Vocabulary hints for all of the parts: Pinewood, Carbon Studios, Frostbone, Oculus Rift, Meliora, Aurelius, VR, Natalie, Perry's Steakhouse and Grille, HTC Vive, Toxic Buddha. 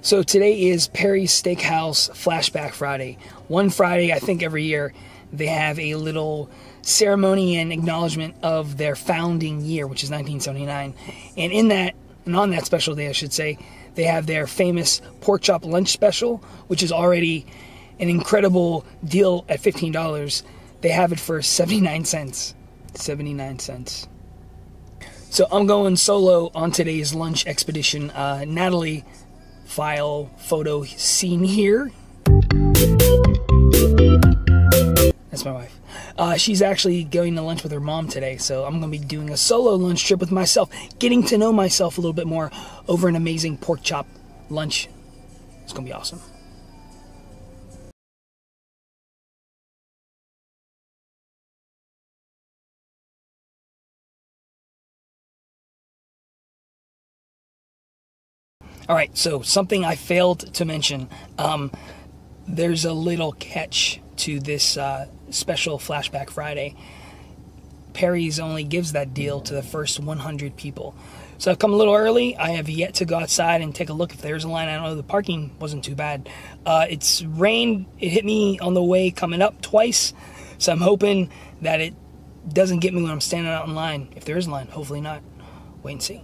So today is Perry's Steakhouse Flashback Friday. One Friday, I think every year, they have a little ceremony and acknowledgement of their founding year, which is 1979. And in that, and on that special day, I should say, they have their famous pork chop lunch special, which is already an incredible deal at $15. They have it for 79 cents. 79 cents. So I'm going solo on today's lunch expedition. Natalie, file photo scene here. That's my wife. She's actually going to lunch with her mom today, so I'm going to be doing a solo lunch trip with myself, getting to know myself a little bit more over an amazing pork chop lunch. It's going to be awesome. Alright, so something I failed to mention, there's a little catch to this special Flashback Friday. Perry's only gives that deal to the first 100 people. So I've come a little early. I have yet to go outside and take a look if there's a line. I don't know, the parking wasn't too bad. It's rained, it hit me on the way coming up twice, so I'm hoping that it doesn't get me when I'm standing out in line. If there is a line, hopefully not. Wait and see.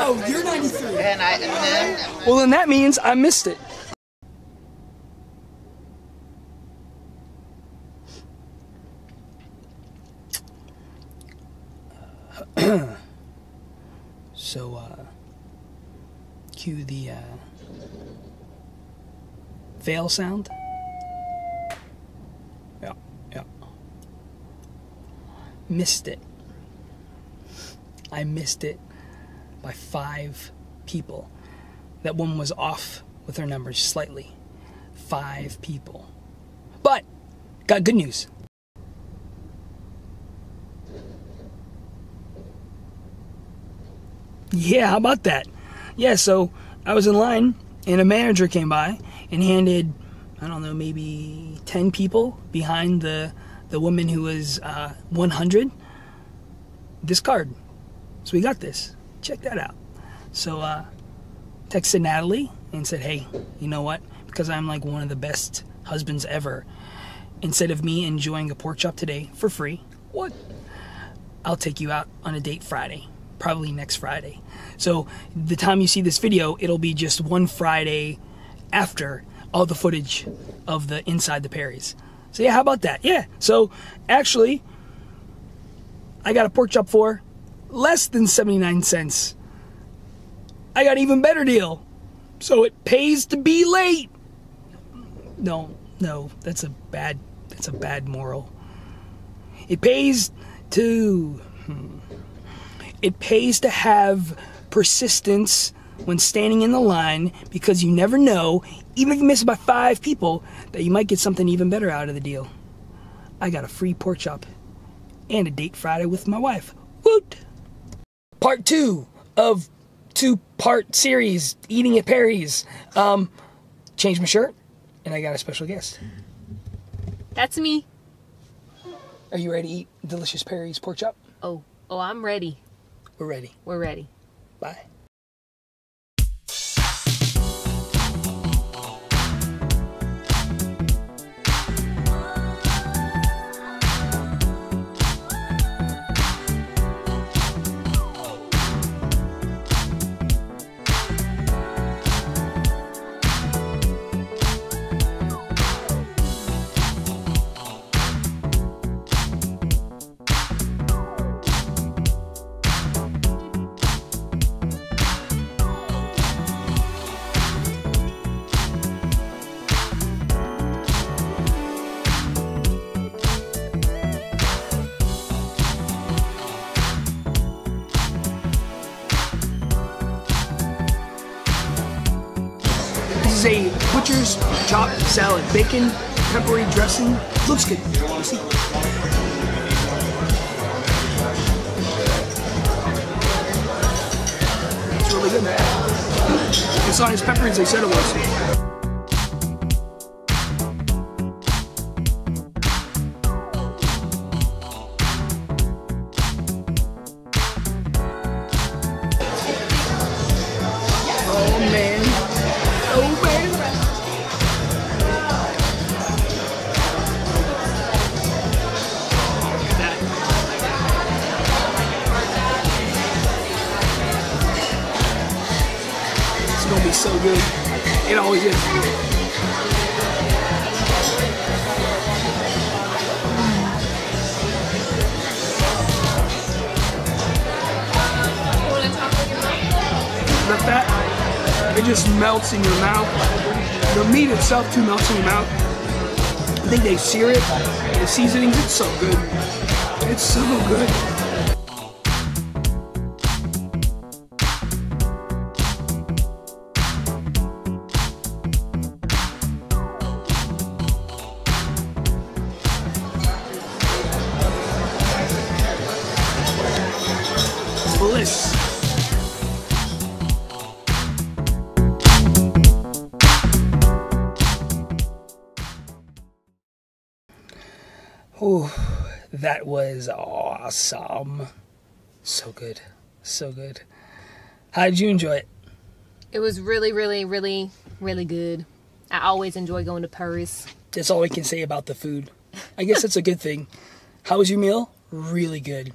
Oh, you're 93. Well, then that means I missed it. So, cue the fail sound. Yeah, yeah. Missed it. I missed it by 5 people. That woman was off with her numbers slightly. 5 people. But, got good news. Yeah, how about that? Yeah, so I was in line and a manager came by and handed, I don't know, maybe 10 people behind the woman who was 100 this card. So we got this. Check that out. So texted Natalie and said, hey, you know what? Because I'm like one of the best husbands ever, instead of me enjoying a pork chop today for free, what? I'll take you out on a date Friday. Probably next Friday. So the time you see this video, it'll be just one Friday after all the footage of the Inside the Perry's. So yeah, how about that? Yeah, so actually I got a pork chop for less than 79 cents. I got an even better deal. So it pays to be late. No, that's a bad moral. It pays to have persistence when standing in the line, because you never know, even if you miss it by 5 people, that you might get something even better out of the deal. I got a free pork chop and a date Friday with my wife. Woot! Part 2 of 2-part series, Eating at Perry's. Changed my shirt, and I got a special guest. That's me. Are you ready to eat delicious Perry's pork chop? Oh, I'm ready. We're ready. We're ready. Bye. butchers, chopped salad, bacon, peppery dressing. Looks good. Let's see. It's really good, man. It's not as peppery as they said it was. It's gonna be so good. It always is. Let that, it just melts in your mouth. The meat itself too melts in your mouth. I think they sear it. The seasonings, it's so good. It's so good. Bliss. Oh, that was awesome. So good. So good. How did you enjoy it? It was really, really, really, really good. I always enjoy going to Perry's. That's all we can say about the food. I guess that's a good thing. How was your meal? Really good.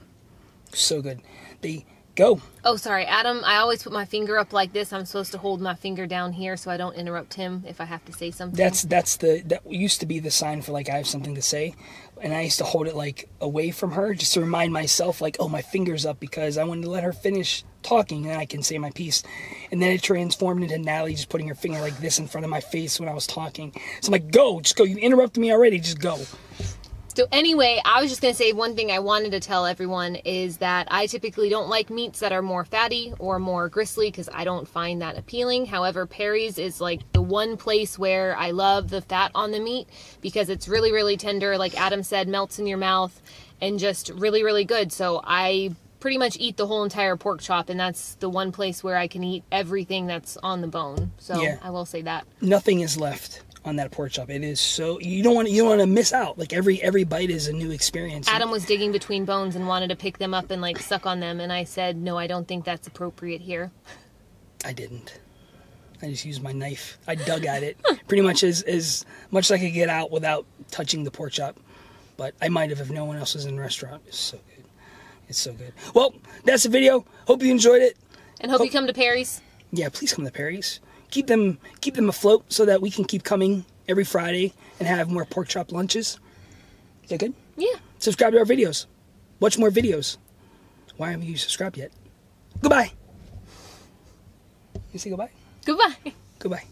So good. They go. Oh, sorry, Adam. I always put my finger up like this. I'm supposed to hold my finger down here so I don't interrupt him if I have to say something. That used to be the sign for like I have something to say, and I used to hold it like away from her just to remind myself like, oh, my finger's up because I wanted to let her finish talking and then I can say my piece. And then it transformed into Natalie just putting her finger like this in front of my face when I was talking. So I'm like, go, just go. You interrupted me already. Just go. So anyway, I was just going to say one thing I wanted to tell everyone is that I typically don't like meats that are more fatty or more gristly because I don't find that appealing. However, Perry's is like the one place where I love the fat on the meat because it's really, really tender. Like Adam said, melts in your mouth and just really, really good. So I pretty much eat the whole entire pork chop, and that's the one place where I can eat everything that's on the bone. So yeah. I will say that. Nothing is left on that pork chop. It is so, you don't want to miss out. Like every bite is a new experience. Adam was digging between bones and wanted to pick them up and like suck on them, and I said, no, I don't think that's appropriate here. I didn't. I just used my knife. I dug at it pretty much as much as I could get out without touching the pork chop. But I might have if no one else was in the restaurant. It's so good. It's so good. Well, that's the video. Hope you enjoyed it. And hope you come to Perry's. Yeah, please come to Perry's. Keep them afloat so that we can keep coming every Friday and have more pork chop lunches. Is that good? Yeah. Subscribe to our videos. Watch more videos. Why haven't you subscribed yet? Goodbye. You say goodbye? Goodbye. Goodbye.